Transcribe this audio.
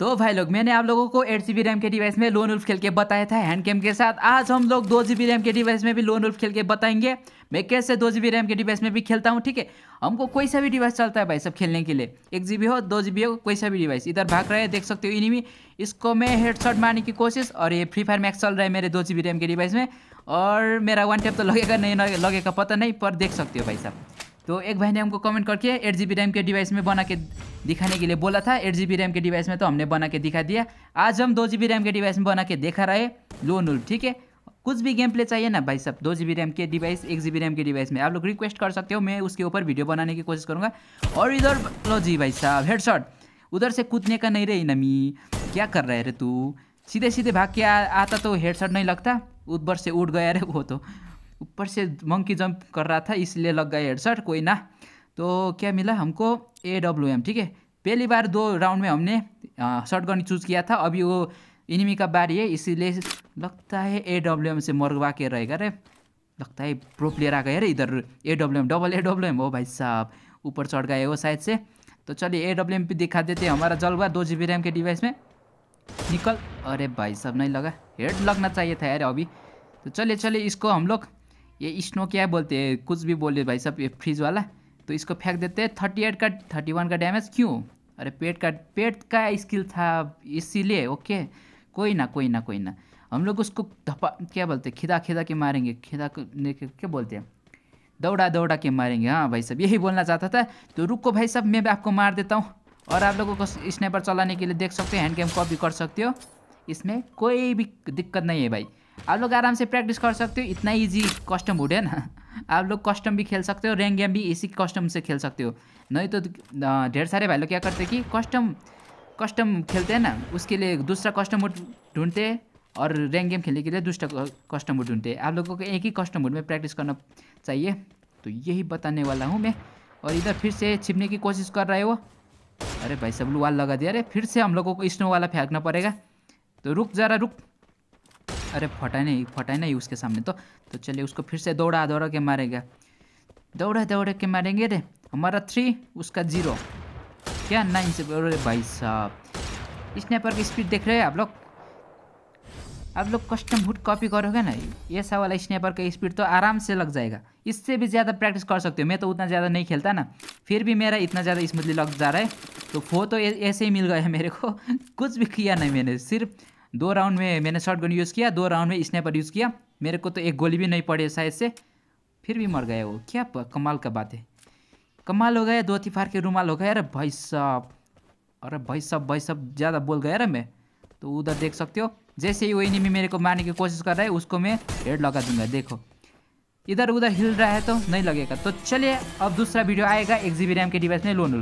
तो भाई लोग मैंने आप लोगों को 8 GB रैम के डिवाइस में लोन वुल्फ खेल के बताया था हैंड कैम के साथ। आज हम लोग 2 GB रैम के डिवाइस में भी लोन वुल्फ खेल के बताएंगे मैं कैसे 2 GB रैम के डिवाइस में भी खेलता हूँ। ठीक है, हमको कोई सा भी डिवाइस चलता है भाई सब खेलने के लिए, 1 GB हो 2 GB हो कोई सा भी डिवाइस। इधर भाग रहे हैं, देख सकते हो एनिमी, इसको मैं हेडशॉट मारने की कोशिश। और ये फ्री फायर मैक्स चल रहा है मेरे 2 GB रैम के डिवाइस में और मेरा 1 टैप तो लगेगा नहीं लगेगा पता नहीं, पर देख सकते हो भाई साहब। तो एक भाई ने हमको कमेंट करके 8 GB रैम के डिवाइस में बना के दिखाने के लिए बोला था, 8 GB रैम के डिवाइस में तो हमने बना के दिखा दिया। आज हम 2 GB रैम के डिवाइस में बना के देखा रहे लोन वुल्फ। ठीक है, कुछ भी गेम प्ले चाहिए ना भाई साहब 2 GB रैम के डिवाइस 1 GB रैम के डिवाइस में आप लोग रिक्वेस्ट कर सकते हो, मैं उसके ऊपर वीडियो बनाने की कोशिश करूँगा। और इधर लो जी भाई साहब हेडशॉट, उधर से कूदने का नहीं रही नमी, क्या कर रहे रे तू, सीधे सीधे भाग के आता तो हेडशॉट नहीं लगता, ऊपर से उड़ गया रे वो, तो ऊपर से मंकी जंप कर रहा था इसलिए लग गया हेडशॉट। कोई ना, तो क्या मिला हमको AWM। ठीक है, पहली बार 2 राउंड में हमने शॉटगन चूज़ किया था, अभी वो एनिमी का बारी है इसीलिए लगता है AWM से मरवा के रहेगा रे, लगता है प्रो प्लेयर आ गया रे। इधर AWM डबल AWM, ओ भाई साहब ऊपर चढ़ गए वो साइड से। तो चलिए AWM भी दिखा देते हैं हमारा जलवा 2 GB रैम के डिवाइस में। निकल, अरे भाई साहब नहीं लगा, हेड लगना चाहिए था यार अभी। तो चलिए चलिए इसको हम लोग ये स्नो क्या बोलते हैं, कुछ भी बोले भाई साहब ये फ्रीज वाला, तो इसको फेंक देते हैं। 38 का 31 का डैमेज क्यों, अरे पेट का स्किल था इसीलिए। ओके कोई ना कोई ना कोई ना, हम लोग उसको धपा क्या बोलते हैं, खिदा खिदा के मारेंगे, खिदा क्या बोलते हैं, दौड़ा दौड़ा के मारेंगे। हाँ भाई साहब यही बोलना चाहता था। तो रुको भाई साहब मैं आपको मार देता हूँ। और आप लोगों को स्नाइपर चलाने के लिए देख सकते हो हैंड कैम कॉपी कर सकते हो, इसमें कोई भी दिक्कत नहीं है भाई, आप लोग आराम से प्रैक्टिस कर सकते हो। इतना इजी कस्टम वुड है ना, आप लोग कस्टम भी खेल सकते हो, रैंक गेम भी इसी कस्टम से खेल सकते हो। नहीं तो ढेर सारे भाई लोग क्या करते हैं कि कस्टम खेलते हैं ना, उसके लिए दूसरा कस्टम वुड ढूंढते हैं और रैंक गेम खेलने के लिए दूसरा कस्टम वुड ढूंढते हैं। आप लोगों को एक ही कस्टम वुड में प्रैक्टिस करना चाहिए, तो यही बताने वाला हूँ मैं। और इधर फिर से छिपने की कोशिश कर रहा है वो, अरे भाई सब वाल लगा दिया। अरे फिर से हम लोगों को स्नो वाला फेंकना पड़ेगा, तो रुक जरा रुक, अरे फटा नहीं उसके सामने। तो चलिए उसको फिर से दौड़ा के मारेगा, दौड़ा के मारेंगे रे। हमारा 3 उसका 0, क्या 9 से। अरे भाई साहब स्नैपर की स्पीड देख रहे हैं आप लोग, कस्टम हुड कॉपी करोगे ना ये सा वाला स्नैपर का स्पीड तो आराम से लग जाएगा, इससे भी ज़्यादा प्रैक्टिस कर सकते हो। मैं तो उतना ज़्यादा नहीं खेलता ना, फिर भी मेरा इतना ज़्यादा स्मूथली लग जा रहा है। तो 4 तो ऐसे ही मिल गए हैं मेरे को, कुछ भी किया नहीं मैंने, सिर्फ 2 राउंड में मैंने शॉटगन यूज़ किया, 2 राउंड में स्नाइपर यूज़ किया, मेरे को तो एक गोली भी नहीं पड़ी शायद से, फिर भी मर गया वो। क्या कमाल का बात है, कमाल हो गया, 2 तिफार के रुमाल हो गया। अरे भाई साहब, ज़्यादा बोल गया रे मैं। तो उधर देख सकते हो जैसे ही वो एनिमी मेरे को मारने की कोशिश कर रहा है उसको मैं हेड लगा दूंगा। देखो इधर उधर हिल रहा है तो नहीं लगेगा। तो चलिए अब दूसरा वीडियो आएगा 1 GB रैम के डिवाइस में लोन।